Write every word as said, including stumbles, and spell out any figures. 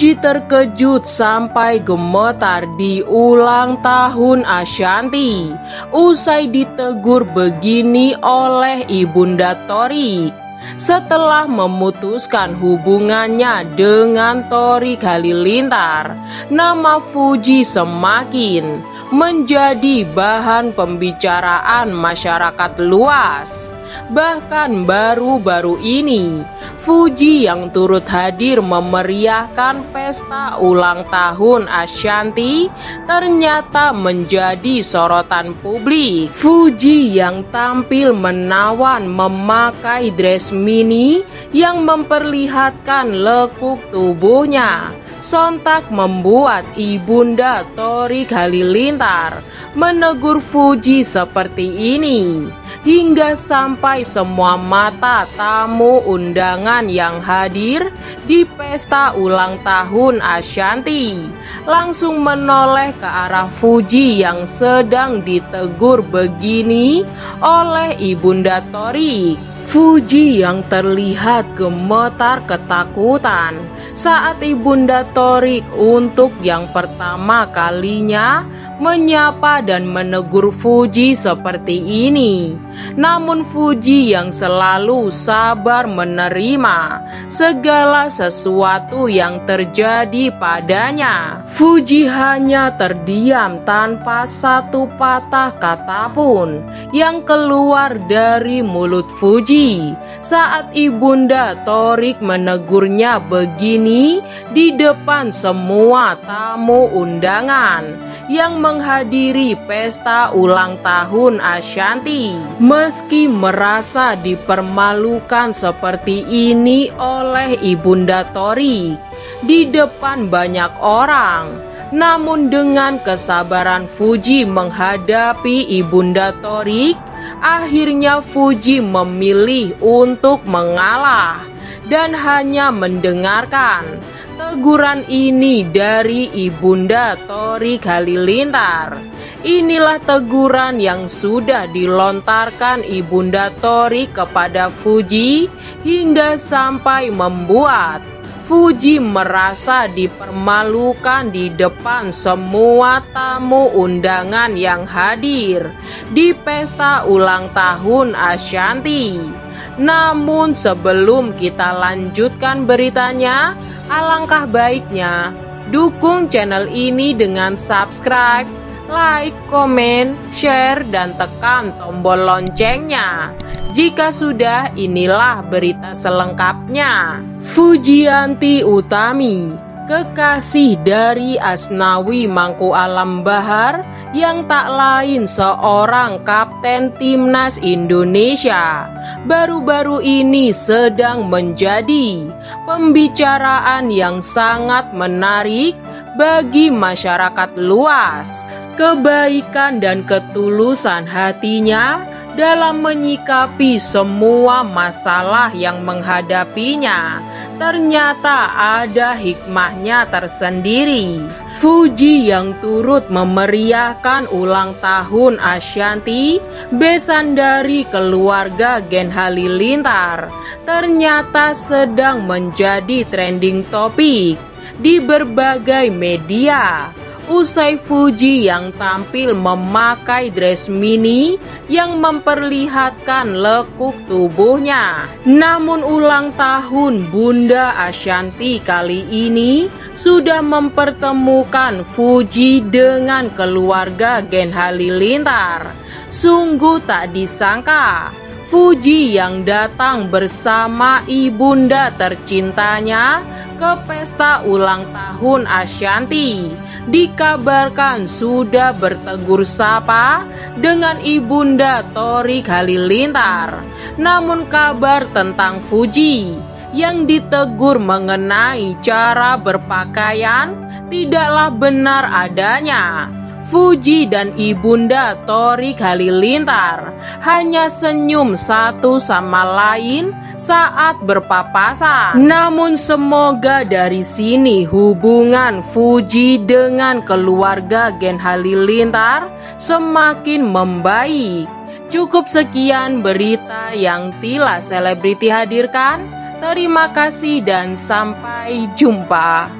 Fuji terkejut sampai gemetar di ulang tahun Ashanty usai ditegur begini oleh Ibunda Thariq setelah memutuskan hubungannya dengan Thariq Halilintar. Nama Fuji semakin menjadi bahan pembicaraan masyarakat luas. Bahkan baru-baru ini, Fuji yang turut hadir memeriahkan pesta ulang tahun Ashanty ternyata menjadi sorotan publik. Fuji yang tampil menawan memakai dress mini yang memperlihatkan lekuk tubuhnya sontak membuat Ibunda Thariq Halilintar menegur Fuji seperti ini, hingga sampai semua mata tamu undangan yang hadir di pesta ulang tahun Ashanty langsung menoleh ke arah Fuji yang sedang ditegur begini oleh Ibunda Thariq. Fuji yang terlihat gemetar ketakutan saat Ibunda Thariq untuk yang pertama kalinya menyapa dan menegur Fuji seperti ini. Namun Fuji yang selalu sabar menerima segala sesuatu yang terjadi padanya, Fuji hanya terdiam tanpa satu patah kata pun yang keluar dari mulut Fuji saat Ibunda Thariq menegurnya begini di depan semua tamu undangan yang menghadiri pesta ulang tahun Ashanty. Meski merasa dipermalukan seperti ini oleh Ibunda Thariq di depan banyak orang, namun dengan kesabaran Fuji menghadapi Ibunda Thariq, akhirnya Fuji memilih untuk mengalah dan hanya mendengarkan teguran ini dari Ibunda Thariq Halilintar. Inilah teguran yang sudah dilontarkan Ibunda Thariq kepada Fuji hingga sampai membuat Fuji merasa dipermalukan di depan semua tamu undangan yang hadir di pesta ulang tahun Ashanty. Namun sebelum kita lanjutkan beritanya, alangkah baiknya dukung channel ini dengan subscribe, like, komen, share, dan tekan tombol loncengnya. Jika sudah, inilah berita selengkapnya. Fujianti Utami, kekasih dari Asnawi Mangku Alam Bahar yang tak lain seorang kapten timnas Indonesia, baru-baru ini sedang menjadi pembicaraan yang sangat menarik bagi masyarakat luas. Kebaikan dan ketulusan hatinya dalam menyikapi semua masalah yang menghadapinya ternyata ada hikmahnya tersendiri. Fuji yang turut memeriahkan ulang tahun Ashanty besan dari keluarga Gen Halilintar ternyata sedang menjadi trending topik di berbagai media usai Fuji yang tampil memakai dress mini yang memperlihatkan lekuk tubuhnya. Namun ulang tahun Bunda Ashanty kali ini sudah mempertemukan Fuji dengan keluarga Gen Halilintar. Sungguh tak disangka, Fuji yang datang bersama ibunda tercintanya ke pesta ulang tahun Ashanty dikabarkan sudah bertegur sapa dengan Ibunda Thariq Halilintar. Namun kabar tentang Fuji yang ditegur mengenai cara berpakaian tidaklah benar adanya. Fuji dan Ibunda Thariq Halilintar hanya senyum satu sama lain saat berpapasan. Namun semoga dari sini hubungan Fuji dengan keluarga Gen Halilintar semakin membaik. Cukup sekian berita yang Tila Selebriti hadirkan. Terima kasih dan sampai jumpa.